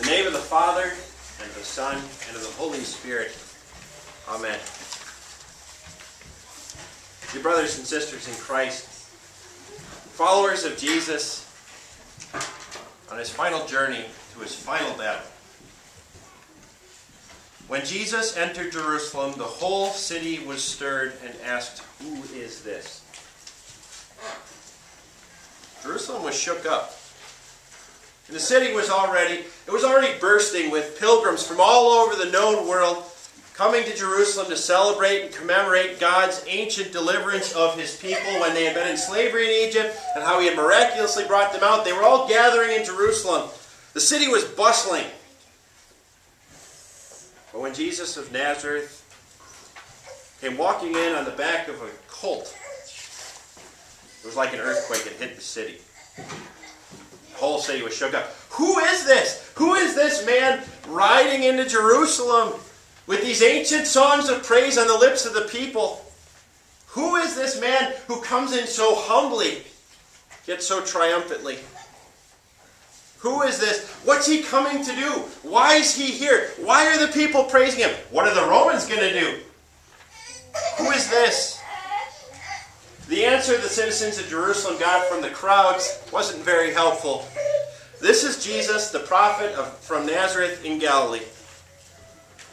In the name of the Father, and of the Son, and of the Holy Spirit. Amen. Dear brothers and sisters in Christ, followers of Jesus on his final journey to his final death. When Jesus entered Jerusalem, the whole city was stirred and asked, "Who is this?" Jerusalem was shook up. And the city was already bursting with pilgrims from all over the known world, coming to Jerusalem to celebrate and commemorate God's ancient deliverance of his people when they had been in slavery in Egypt and how he had miraculously brought them out. They were all gathering in Jerusalem. The city was bustling. But when Jesus of Nazareth came walking in on the back of a colt, it was like an earthquake that hit the city. The whole city was shook up. Who is this? Who is this man riding into Jerusalem with these ancient songs of praise on the lips of the people? Who is this man who comes in so humbly, yet so triumphantly? Who is this? What's he coming to do? Why is he here? Why are the people praising him? What are the Romans going to do? Who is this? The answer the citizens of Jerusalem got from the crowds wasn't very helpful. This is Jesus, the prophet from Nazareth in Galilee.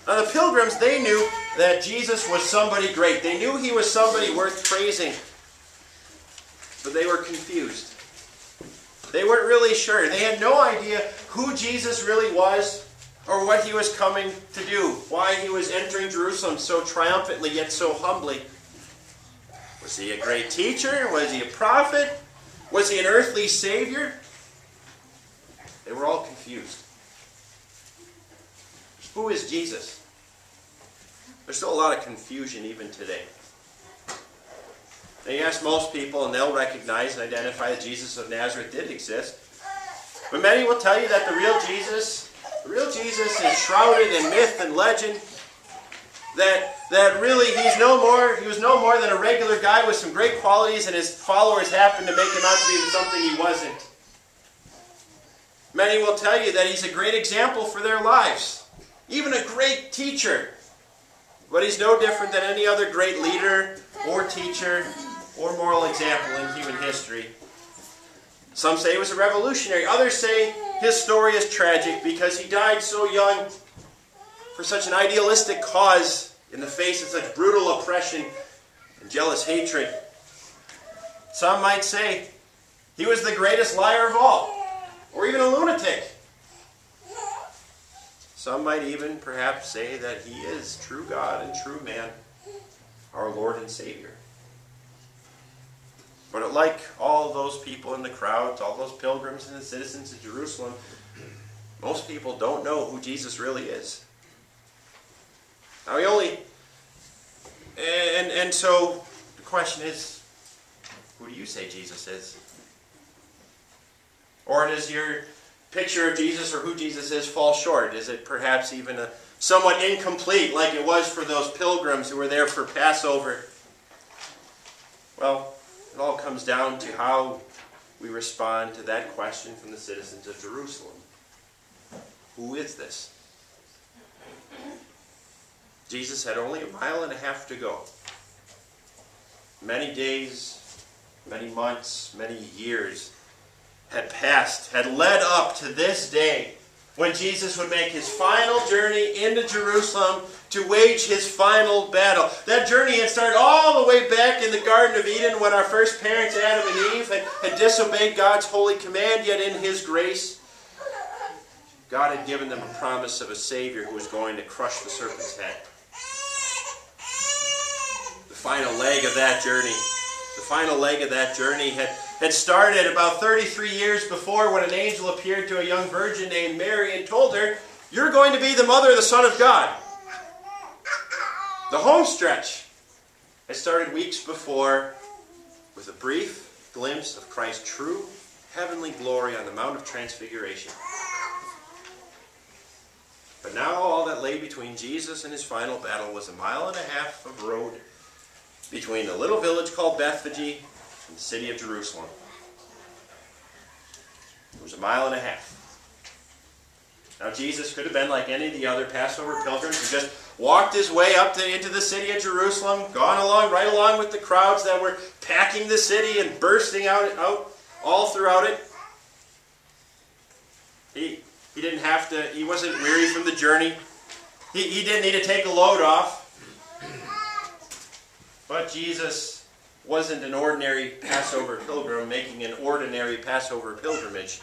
Now the pilgrims, they knew that Jesus was somebody great. They knew he was somebody worth praising. But they were confused. They weren't really sure. They had no idea who Jesus really was or what he was coming to do, why he was entering Jerusalem so triumphantly yet so humbly. Was he a great teacher? Was he a prophet? Was he an earthly savior? They were all confused. Who is Jesus? There's still a lot of confusion even today. Now you ask most people and they'll recognize and identify that Jesus of Nazareth did exist. But many will tell you that the real Jesus is shrouded in myth and legend. That really he was no more than a regular guy with some great qualities, and his followers happened to make him out to be something he wasn't. Many will tell you that he's a great example for their lives, even a great teacher. But he's no different than any other great leader or teacher or moral example in human history. Some say he was a revolutionary. Others say his story is tragic because he died so young for such an idealistic cause in the face of such brutal oppression and jealous hatred. Some might say he was the greatest liar of all, or even a lunatic. Some might even perhaps say that he is true God and true man, our Lord and Savior. But like all those people in the crowds, all those pilgrims and the citizens of Jerusalem, most people don't know who Jesus really is. Now so the question is, who do you say Jesus is? Or does your picture of Jesus or who Jesus is fall short? Is it perhaps even somewhat incomplete, like it was for those pilgrims who were there for Passover? Well, it all comes down to how we respond to that question from the citizens of Jerusalem. Who is this? Jesus had only 1.5 miles to go. Many days, many months, many years had passed, had led up to this day when Jesus would make his final journey into Jerusalem to wage his final battle. That journey had started all the way back in the Garden of Eden when our first parents, Adam and Eve, had disobeyed God's holy command, yet in his grace, God had given them a promise of a Savior who was going to crush the serpent's head. The final leg of that journey had started about 33 years before when an angel appeared to a young virgin named Mary and told her, "You're going to be the mother of the Son of God." The home stretch had started weeks before with a brief glimpse of Christ's true heavenly glory on the Mount of Transfiguration. But now all that lay between Jesus and his final battle was 1.5 miles of road between the little village called Bethphage and the city of Jerusalem. It was 1.5 miles. Now Jesus could have been like any of the other Passover pilgrims who just walked his way up into the city of Jerusalem, gone along right along with the crowds that were packing the city and bursting out all throughout it. He didn't have to, he wasn't weary from the journey. He didn't need to take a load off. But Jesus wasn't an ordinary Passover pilgrim making an ordinary Passover pilgrimage.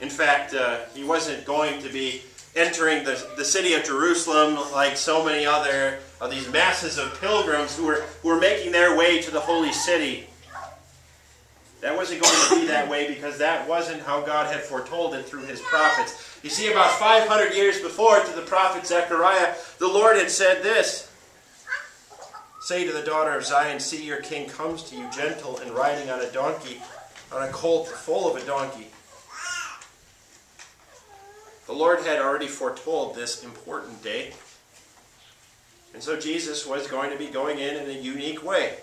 In fact, he wasn't going to be entering the city of Jerusalem like so many other of these masses of pilgrims who were making their way to the holy city. That wasn't going to be that way because that wasn't how God had foretold it through his prophets. You see, about 500 years before, to the prophet Zechariah, the Lord had said this, "Say to the daughter of Zion, see your king comes to you gentle and riding on a donkey, on a colt the foal of a donkey." The Lord had already foretold this important day. And so Jesus was going to be going in a unique way.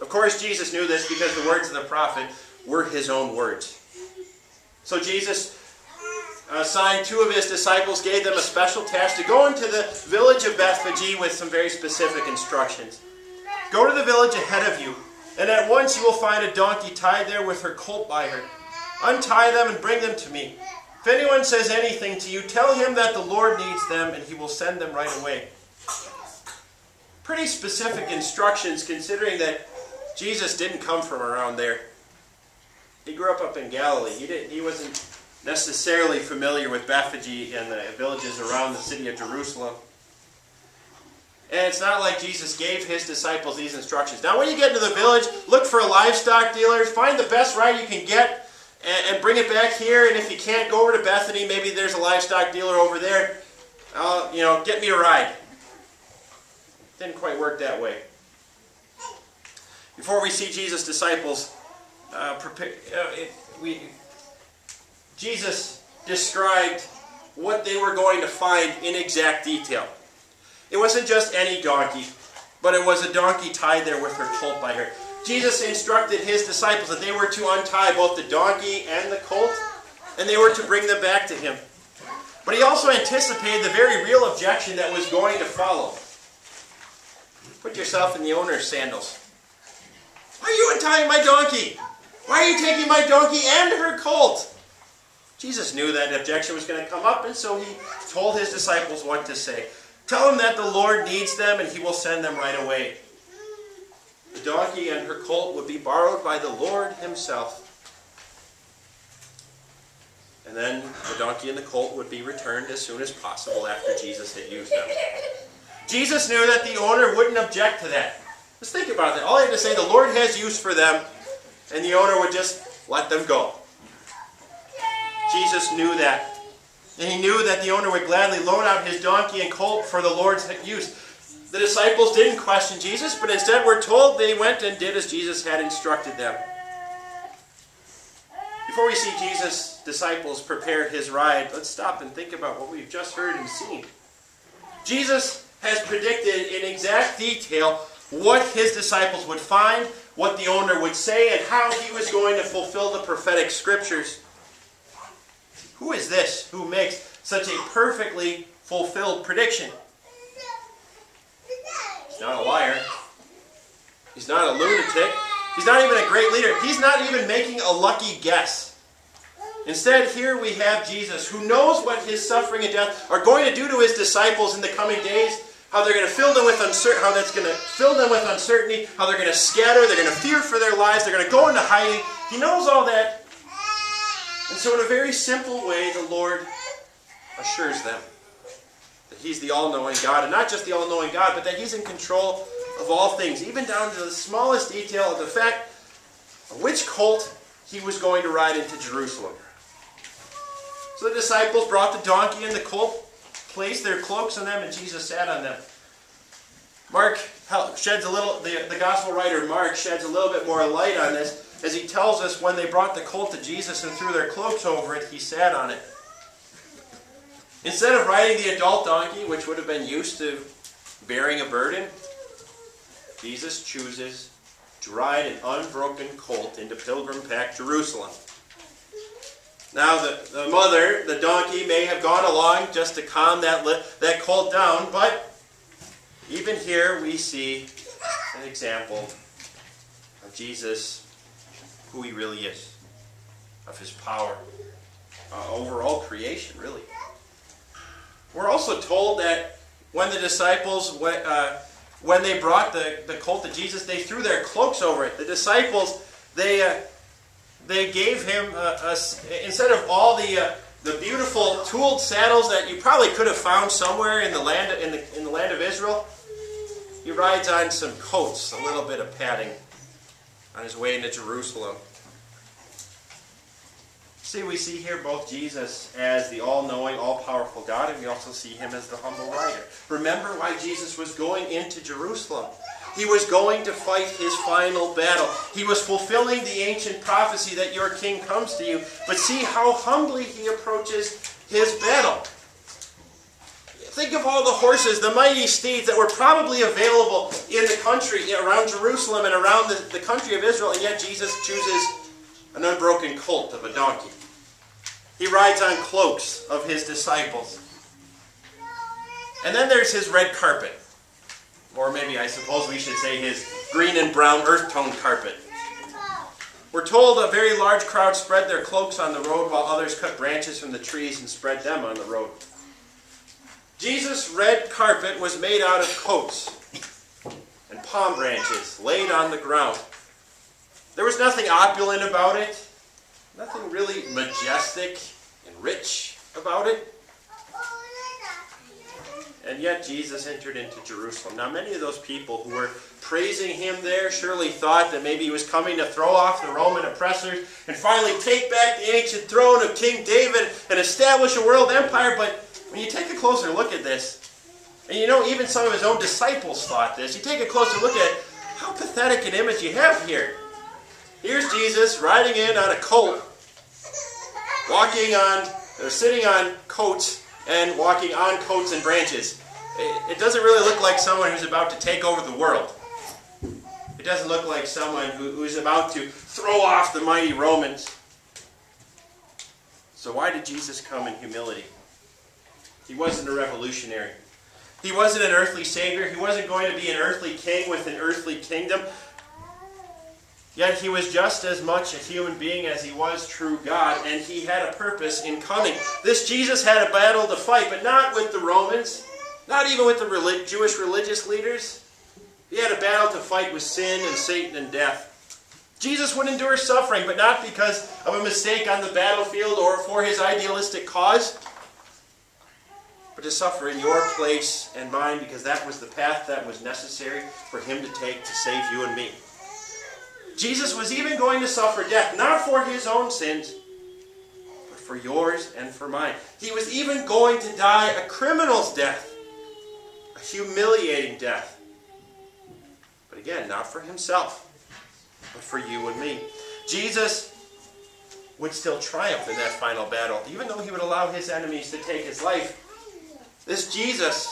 Of course, Jesus knew this because the words of the prophet were his own words. So Jesus assigned two of his disciples, gave them a special task to go into the village of Bethphage with some very specific instructions. "Go to the village ahead of you, and at once you will find a donkey tied there with her colt by her. Untie them and bring them to me. If anyone says anything to you, tell him that the Lord needs them, and he will send them right away." Pretty specific instructions, considering that Jesus didn't come from around there. He grew up in Galilee. He wasn't necessarily familiar with Bethphage and the villages around the city of Jerusalem. And it's not like Jesus gave his disciples these instructions. "Now when you get into the village, look for a livestock dealer, find the best ride you can get, and bring it back here, and if you can't, go over to Bethany. Maybe there's a livestock dealer over there. Get me a ride." Didn't quite work that way. Before we see Jesus' disciples Jesus described what they were going to find in exact detail. It wasn't just any donkey, but it was a donkey tied there with her colt by her. Jesus instructed his disciples that they were to untie both the donkey and the colt, and they were to bring them back to him. But he also anticipated the very real objection that was going to follow. Put yourself in the owner's sandals. "Why are you untying my donkey? Why are you taking my donkey and her colt?" Jesus knew that objection was going to come up, and so he told his disciples what to say. "Tell them that the Lord needs them, and he will send them right away." The donkey and her colt would be borrowed by the Lord himself. And then the donkey and the colt would be returned as soon as possible after Jesus had used them. Jesus knew that the owner wouldn't object to that. Just think about that. All he had to say, the Lord has use for them, and the owner would just let them go. Jesus knew that. And he knew that the owner would gladly loan out his donkey and colt for the Lord's use. The disciples didn't question Jesus, but instead we're told they went and did as Jesus had instructed them. Before we see Jesus' disciples prepare his ride, let's stop and think about what we've just heard and seen. Jesus has predicted in exact detail what his disciples would find, what the owner would say, and how he was going to fulfill the prophetic scriptures. Who is this who makes such a perfectly fulfilled prediction? He's not a liar. He's not a lunatic. He's not even a great leader. He's not even making a lucky guess. Instead, here we have Jesus, who knows what his suffering and death are going to do to his disciples in the coming days, how they're going to fill them with uncertainty, how they're going to scatter, they're going to fear for their lives, they're going to go into hiding. He knows all that. And so in a very simple way, the Lord assures them that he's the all-knowing God, and not just the all-knowing God, but that he's in control of all things, even down to the smallest detail of the fact of which colt he was going to ride into Jerusalem. So the disciples brought the donkey and the colt, placed their cloaks on them, and Jesus sat on them. The gospel writer Mark sheds a little bit more light on this as he tells us when they brought the colt to Jesus and threw their cloaks over it, he sat on it. Instead of riding the adult donkey, which would have been used to bearing a burden, Jesus chooses to ride an unbroken colt into pilgrim-packed Jerusalem. Now the mother, the donkey, may have gone along just to calm that colt down, but even here we see an example of Jesus, who he really is, of his power over all creation, really. We're also told that when the disciples went, when they brought the colt to Jesus, they threw their cloaks over it. The disciples, they gave him, instead of all the beautiful tooled saddles that you probably could have found somewhere in the land, in the land of Israel, he rides on some coats, a little bit of padding, on his way into Jerusalem. See, we see here both Jesus as the all-knowing, all-powerful God, and we also see him as the humble rider. Remember why Jesus was going into Jerusalem. He was going to fight his final battle. He was fulfilling the ancient prophecy that your king comes to you. But see how humbly he approaches his battle. Think of all the horses, the mighty steeds that were probably available in the country, around Jerusalem and around the country of Israel, and yet Jesus chooses an unbroken colt of a donkey. He rides on cloaks of his disciples. And then there's his red carpet. Or maybe I suppose we should say his green and brown earth-toned carpet. We're told a very large crowd spread their cloaks on the road while others cut branches from the trees and spread them on the road. Jesus' red carpet was made out of coats and palm branches laid on the ground. There was nothing opulent about it, nothing really majestic and rich about it. And yet Jesus entered into Jerusalem. Now many of those people who were praising him there surely thought that maybe he was coming to throw off the Roman oppressors and finally take back the ancient throne of King David and establish a world empire. But when you take a closer look at this, and you know even some of his own disciples thought this, you take a closer look at how pathetic an image you have here. Here's Jesus riding in on a colt, walking on, or sitting on coats and walking on coats and branches. It doesn't really look like someone who's about to take over the world. It doesn't look like someone who's about to throw off the mighty Romans. So why did Jesus come in humility? He wasn't a revolutionary. He wasn't an earthly savior. He wasn't going to be an earthly king with an earthly kingdom. Yet he was just as much a human being as he was true God, and he had a purpose in coming. This Jesus had a battle to fight, but not with the Romans, not even with the Jewish religious leaders. He had a battle to fight with sin and Satan and death. Jesus would endure suffering, but not because of a mistake on the battlefield or for his idealistic cause, but to suffer in your place and mine, because that was the path that was necessary for him to take to save you and me. Jesus was even going to suffer death, not for his own sins, but for yours and for mine. He was even going to die a criminal's death, a humiliating death. But again, not for himself, but for you and me. Jesus would still triumph in that final battle, even though he would allow his enemies to take his life. This Jesus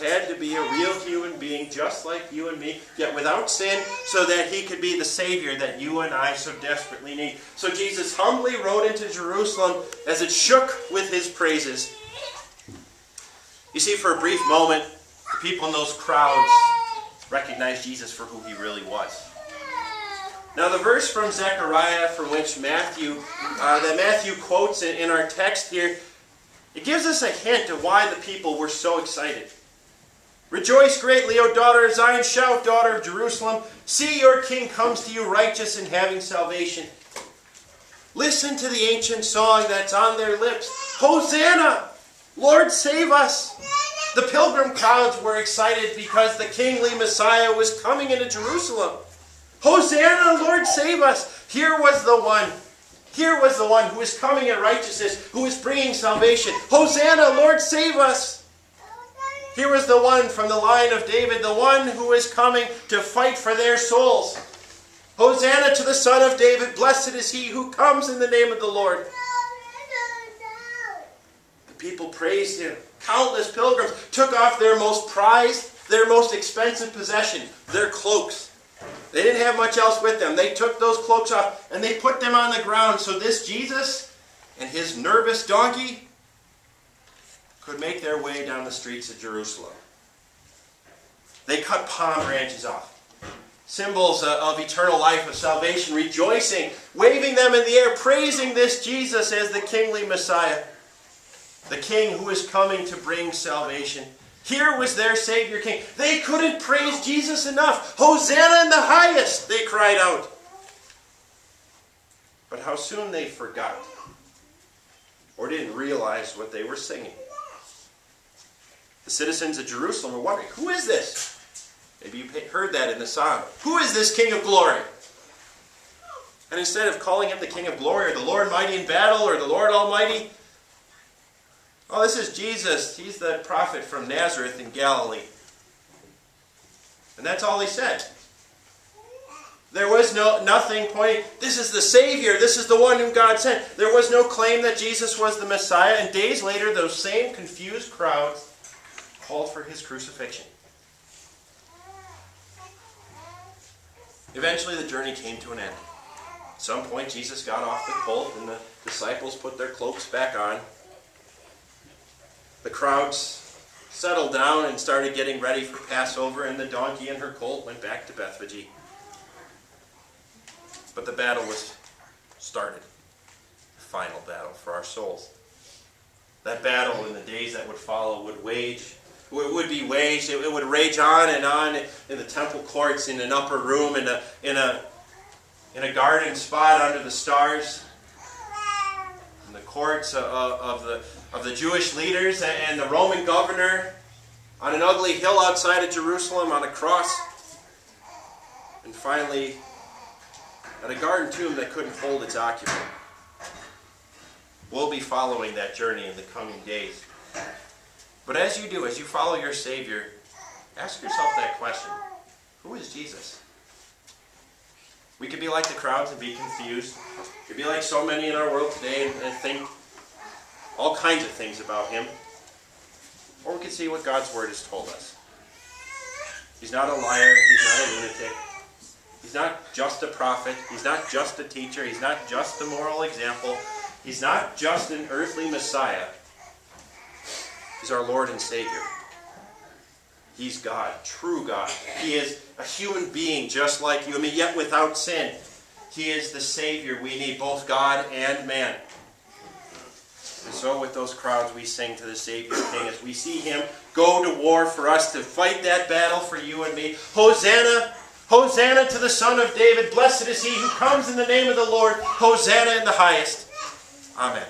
had to be a real human being, just like you and me, yet without sin, so that he could be the Savior that you and I so desperately need. So Jesus humbly rode into Jerusalem as it shook with his praises. You see, for a brief moment, the people in those crowds recognized Jesus for who he really was. Now the verse from Zechariah, from which Matthew quotes in our text here, it gives us a hint of why the people were so excited. Rejoice greatly, O daughter of Zion. Shout, daughter of Jerusalem. See, your king comes to you righteous and having salvation. Listen to the ancient song that's on their lips. Hosanna! Lord, save us! The pilgrim crowds were excited because the kingly Messiah was coming into Jerusalem. Hosanna! Lord, save us! Here was the one. Here was the one who is coming in righteousness, who is bringing salvation. Hosanna, Lord, save us! Here was the one from the line of David, the one who is coming to fight for their souls. Hosanna to the Son of David, blessed is he who comes in the name of the Lord. The people praised him. Countless pilgrims took off their most prized, their most expensive possession, their cloaks. They didn't have much else with them. They took those cloaks off and they put them on the ground so this Jesus and his nervous donkey could make their way down the streets of Jerusalem. They cut palm branches off, symbols of eternal life, of salvation, rejoicing, waving them in the air, praising this Jesus as the kingly Messiah, the King who is coming to bring salvation. Here was their Savior King. They couldn't praise Jesus enough. Hosanna in the highest, they cried out. But how soon they forgot or didn't realize what they were singing. The citizens of Jerusalem were wondering, who is this? Maybe you heard that in the psalm. Who is this King of Glory? And instead of calling him the King of Glory or the Lord Mighty in Battle or the Lord Almighty, oh, this is Jesus. He's the prophet from Nazareth in Galilee. And that's all he said. There was nothing pointing, this is the Savior, this is the one whom God sent. There was no claim that Jesus was the Messiah. And days later, those same confused crowds called for his crucifixion. Eventually the journey came to an end. At some point Jesus got off the colt and the disciples put their cloaks back on. The crowds settled down and started getting ready for Passover, and the donkey and her colt went back to Bethphage. But the battle was started. The final battle for our souls. That battle in the days that would follow would be waged. It would rage on in the temple courts, in an upper room, in a garden spot under the stars, in the courts of the Jewish leaders and the Roman governor, on an ugly hill outside of Jerusalem, on a cross, and finally at a garden tomb that couldn't hold its occupant. We'll be following that journey in the coming days. But as you do, as you follow your Savior, ask yourself that question. Who is Jesus? We could be like the crowds and be confused. We could be like so many in our world today and think all kinds of things about him. Or we could see what God's Word has told us. He's not a liar. He's not a lunatic. He's not just a prophet. He's not just a teacher. He's not just a moral example. He's not just an earthly Messiah. He's our Lord and Savior. He's God, true God. He is a human being just like you and me, yet without sin. He is the Savior we need, both God and man. And so with those crowds we sing to the Savior King as we see him go to war for us, to fight that battle for you and me. Hosanna! Hosanna to the Son of David! Blessed is he who comes in the name of the Lord! Hosanna in the highest! Amen.